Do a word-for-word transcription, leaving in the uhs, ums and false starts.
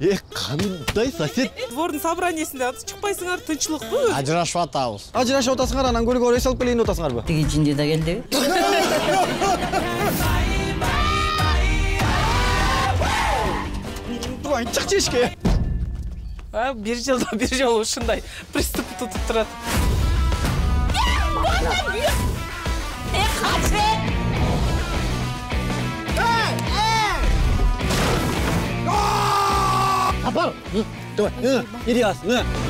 Э, қандай сосед? Двордың собраниесінде атыс шықпайсыңар, тыншылық қой. Ажырашып атабыз. Ажырашып отасыңар, анан көлік орай салып келейін отасыңар ба? Деген жинде да келді. Туан, шық жешке. А, бер жылда, бер жол ұшындай. Приступы тұтып тұрады. Э, қашы! Апар, давай, иди, ас, на.